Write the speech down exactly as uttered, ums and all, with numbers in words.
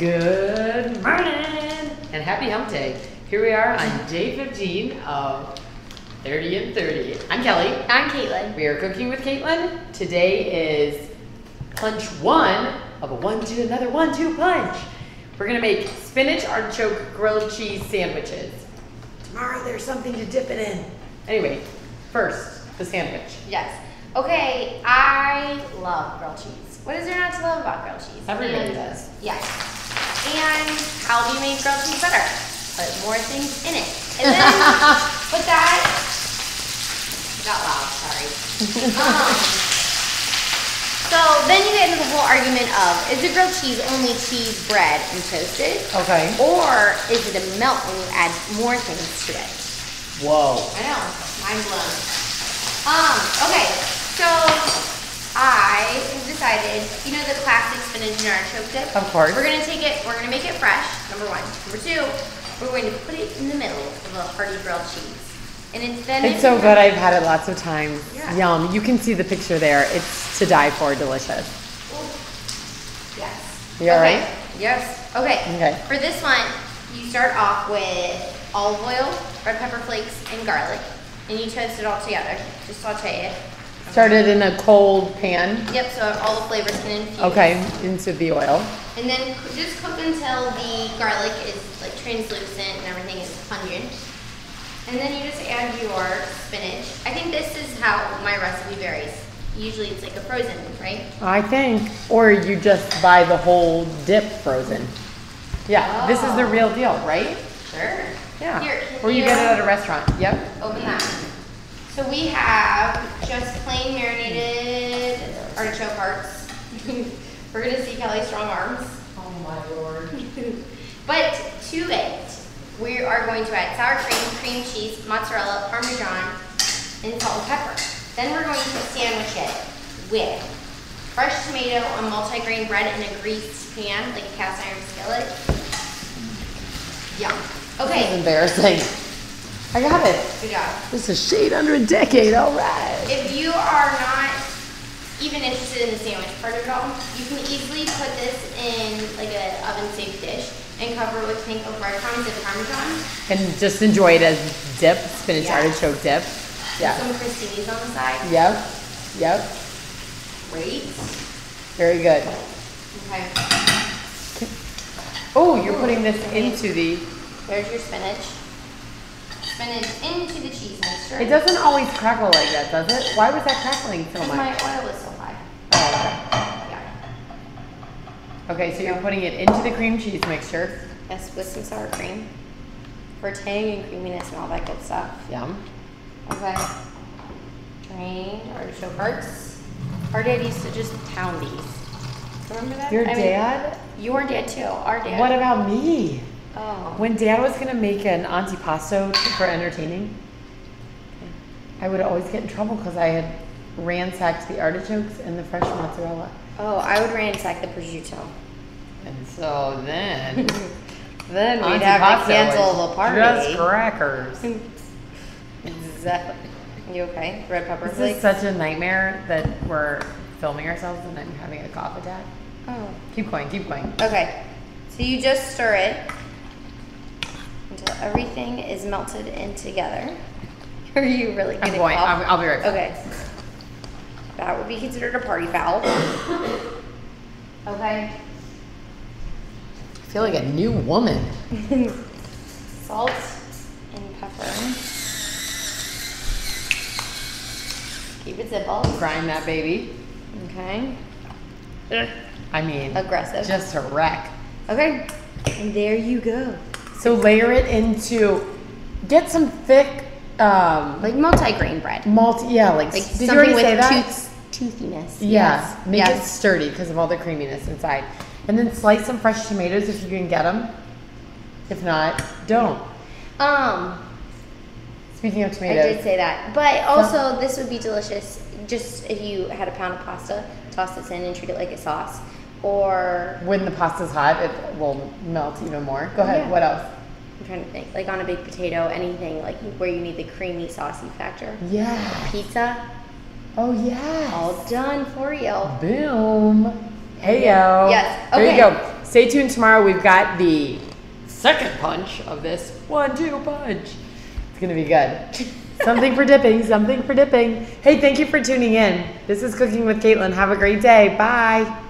Good morning and happy hump day. Here we are on day fifteen of thirty and thirty. I'm Kelly. I'm Caitlin. We are cooking with Caitlin. Today is punch one of a one, two, another one, two punch. We're gonna make spinach artichoke grilled cheese sandwiches. Tomorrow there's something to dip it in. Anyway, first, the sandwich. Yes. Okay, I love grilled cheese. What is there not to love about grilled cheese? Everybody does. Yes. And how do you make grilled cheese better? Put more things in it. And then put that, got loud, sorry. Um, so then you get into the whole argument of, is the grilled cheese only cheese, bread, and toasted? Okay. Or is it a melt when you add more things to it? Whoa. I know, mind blown. Um, okay. So I have decided, you know the classic spinach and artichoke dip? Of course. We're gonna take it, we're gonna make it fresh, number one. Number two, we're going to put it in the middle of a hearty grilled cheese. And it's then- It's so good, I've had it lots of times. Yeah. Yum, you can see the picture there. It's to die for, delicious. Ooh. Yes. You all right? Yes, okay. Okay. For this one, you start off with olive oil, red pepper flakes, and garlic. And you toast it all together, just saute it. Started in a cold pan. Yep, so all the flavors can infuse. Okay, into the oil. And then just cook until the garlic is like translucent and everything is pungent. And then you just add your spinach. I think this is how my recipe varies. Usually it's like a frozen, right? I think. Or you just buy the whole dip frozen. Yeah, oh. This is the real deal, right? Sure. Yeah. Here, or you get it at a restaurant. Yep. Open that. So we have just plain marinated artichoke hearts. We're gonna see Kelly's strong arms. Oh my lord. But to it, we are going to add sour cream, cream cheese, mozzarella, parmesan, and salt and pepper. Then we're going to sandwich it with fresh tomato on multi-grain bread in a greased pan, like a cast iron skillet. Yum. Okay. This is embarrassing. I got it. Good job. This is shade under a decade, all right. If you are not even interested in the sandwich part at all, you can easily put this in like an oven-safe dish and cover it with panko breadcrumbs and parmesan. And just enjoy it as dip, spinach yeah. artichoke dip. Yeah. Some crostinis on the side. Yep, yep. Great. Very good. Okay. Oh, you're Ooh, putting this into the... There's your spinach. Into the cheese mixture. It doesn't always crackle like that, does it? Why was that crackling so much? My oil was so high. Oh, okay. Yeah. Okay, so you're putting it into the cream cheese mixture. Yes, with some sour cream for tang and creaminess and all that good stuff. Yum. Okay. Drain artichoke hearts. Our dad used to just pound these. Remember that? Your I dad? Mean, your dad too. Our dad. What about me? Oh. When Dad was going to make an antipasto for entertaining, I would always get in trouble because I had ransacked the artichokes and the fresh mozzarella. Oh, I would ransack the prosciutto. And so then, then we'd have to cancel the party. Just crackers. Exactly. You okay? Red pepper flakes? This is such a nightmare that we're filming ourselves and I'm having a cough attack. Oh. Keep going, keep going. Okay. So you just stir it until everything is melted in together. Are you really going to cough? I'm, I'll be right back. Okay. That would be considered a party foul. Okay. I feel like a new woman. Salt and pepper. Keep it simple. Grind that baby. Okay. I mean, aggressive. Just a wreck. Okay. And there you go. So layer it into, get some thick, um, like multi-grain bread. Multi, yeah, like, like did you already say that? Something with toothiness. Yeah, yes. Make yes. it sturdy because of all the creaminess inside. And then slice some fresh tomatoes if you can get them. If not, don't. Um. Speaking of tomatoes. I did say that. But also, so, this would be delicious just if you had a pound of pasta, toss this in and treat it like a sauce. Or when the pasta's hot, it will melt even more. Go ahead. Yeah. What else? I'm trying to think. Like on a baked potato, anything like where you need the creamy, saucy factor. Yeah. Pizza. Oh yeah. All done for you. Boom. Heyo. Yes. Okay. There you go. stay tuned tomorrow. We've got the second punch of this one, two punch. It's going to be good. Something for dipping, something for dipping. Hey, thank you for tuning in. This is Cooking with Caitlin. Have a great day. Bye.